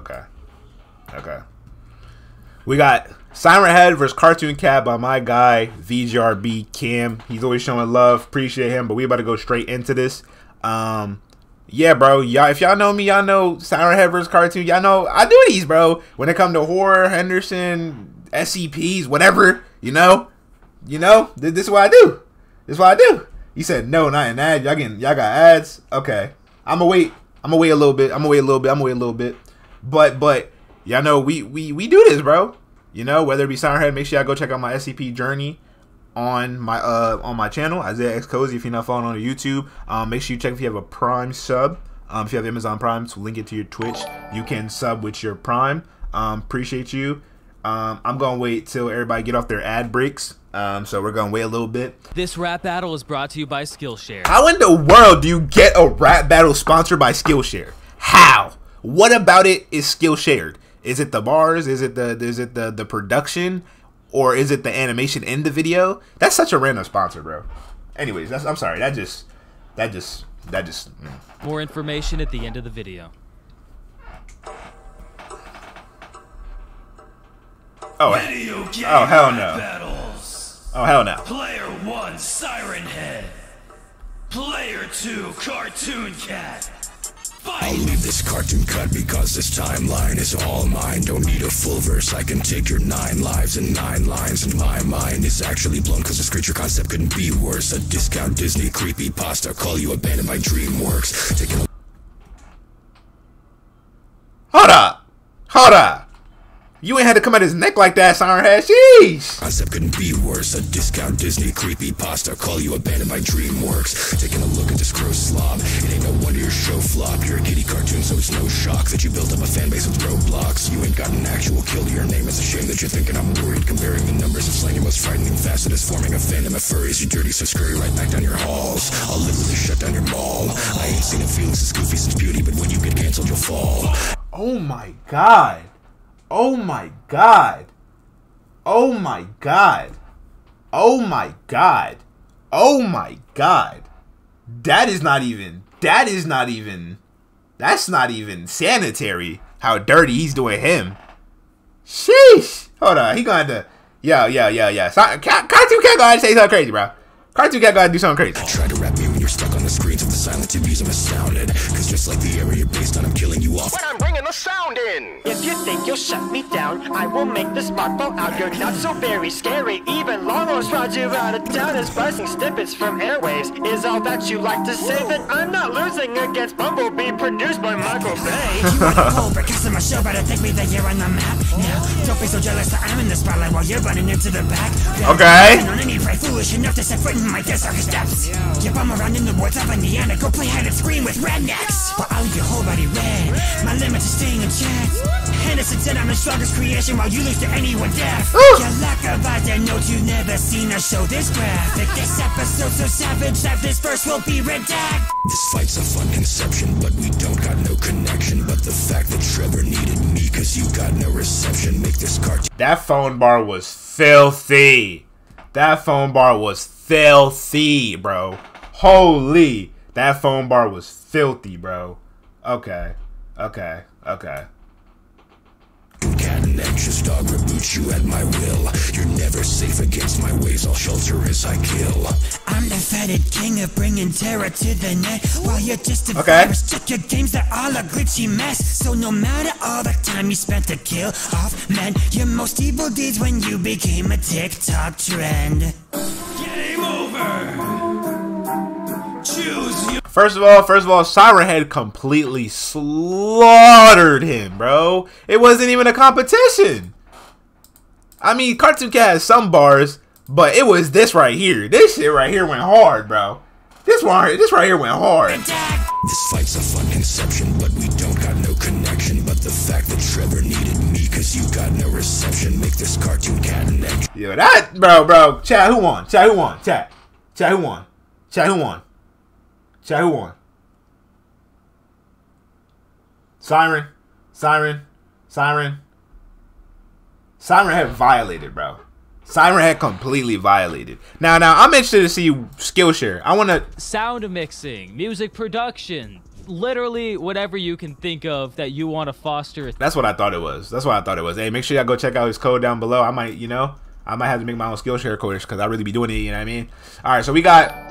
Okay. Okay. We got Siren Head versus Cartoon Cat by my guy, VGRB Kim. He's always showing love. Appreciate him. But we about to go straight into this. Yeah, bro. Y'all, if y'all know me, y'all know Siren Head versus Cartoon. Y'all know I do these, bro. When it comes to horror, Henderson, SCPs, whatever, you know? You know? This is what I do. This is what I do. You said no, not an ad. Y'all got ads? Okay. I'm gonna wait a little bit. But y'all know we do this, bro. You know, whether it be Siren Head, make sure y'all go check out my SCP journey on my channel, Isaiah X Cozy. If you're not following on YouTube, make sure you check if you have a Prime sub. If you have Amazon Prime, so link it to your Twitch. You can sub with your Prime. Appreciate you. I'm gonna wait till everybody get off their ad breaks. So we're gonna wait a little bit. This rap battle is brought to you by Skillshare. How in the world do you get a rap battle sponsored by Skillshare? How? What about it is Skillshare? Is it the bars? Is it the production? Or is it the animation in the video? That's such a random sponsor, bro. Anyways, I'm sorry. That just. More information at the end of the video. Oh, hell no. Oh, hell no. Player 1, Siren Head. Player 2, Cartoon Cat. Fight. I'll leave this cartoon cut because this timeline is all mine. Don't need a full verse, I can take your 9 lives and 9 lines. And my mind is actually blown cause this creature concept couldn't be worse. A discount Disney creepypasta, call you abandoned by DreamWorks. Taking Hold up. You ain't had to come at his neck like that, Siren Head. Sheesh! Concept couldn't be worse. A discount Disney creepypasta. Call you abandoned by DreamWorks. Taking a look at this gross slob. It ain't no wonder your show flop. You're a kiddie cartoon, so it's no shock that you built up a fan base with roadblocks. You ain't got an actual kill to your name. It's a shame that you're thinking I'm worried. Comparing the numbers of slang, your most frightening facet is forming a fandom of furries. You dirty, so scurry right back down your halls. I'll literally shut down your mall. I ain't seen a feeling since Goofy since Beauty, but when you get cancelled, you'll fall. Oh my god. Oh my god. Oh my god. Oh my god. Oh my god. That's not even sanitary. How dirty he's doing him. Sheesh. Hold on. He gonna have to. Yeah. Cartoon Cat gonna say something crazy, bro. Cartoon Cat gonna do something crazy. Try to rap me when you're stuck on the screens of the silent TVs. I'm astounded. Cause just like the area you're based on, I'm killing you off. When I'm bringing the sound in. If you think you'll shut me down, I will make the spot blow out. You're not so very scary. Even Longos rods you out of town. As buzzing snippets from airwaves is all that you like to say. That I'm not losing against Bumblebee, produced by Michael Bay. You want to call for casting my show, but I think me that you're on the map. Now, don't be so jealous that I'm in the spotlight while you're running into the back. Okay. I'm not any prey foolish enough to set foot in my desert steps. You bum around in the woods up in the end. Go play hide and scream with rednecks. But I'll your whole body red. My limits are staying in check. Henderson said I'm the strongest creation while you lose to anyone deaf. Your lack of eyes and notes, you've never seen a show this graphic. This episode's so savage that this verse will be redacted. This fight's a fun conception, but we don't got no connection. But the fact that Trevor needed me cause you got no reception. Make this cartoon. That phone bar was filthy. That phone bar was filthy, bro. Holy. That phone bar was filthy, bro. Okay. Cat and anxious dog reboots you at my will. You're never safe against my ways. I'll shelter as I kill. I'm the fetid king of bringing terror to the net. While you're just a virus, check your games, they're all a glitchy mess. So no matter all the time you spent to kill off men, your most evil deeds when you became a TikTok trend. Game over. Choose your. First of all, Siren Head completely slaughtered him, bro. It wasn't even a competition. I mean, Cartoon Cat has some bars, but it was this right here. This shit right here went hard, bro. This right here went hard. This fight's a fun conception, but we don't got no connection. But the fact that Trevor needed me because you got no reception. Make this Cartoon Cat an action. Yo, that, bro. Chat, who won? Chat, who won? Siren Head violated, bro. Siren Head completely violated. Now, I'm interested to see Skillshare. I want to... Sound mixing, music production, literally whatever you can think of that you want to foster. That's what I thought it was. That's what I thought it was. Hey, make sure y'all go check out his code down below. I might, you know, I might have to make my own Skillshare code because I really be doing it, you know what I mean? All right, so we got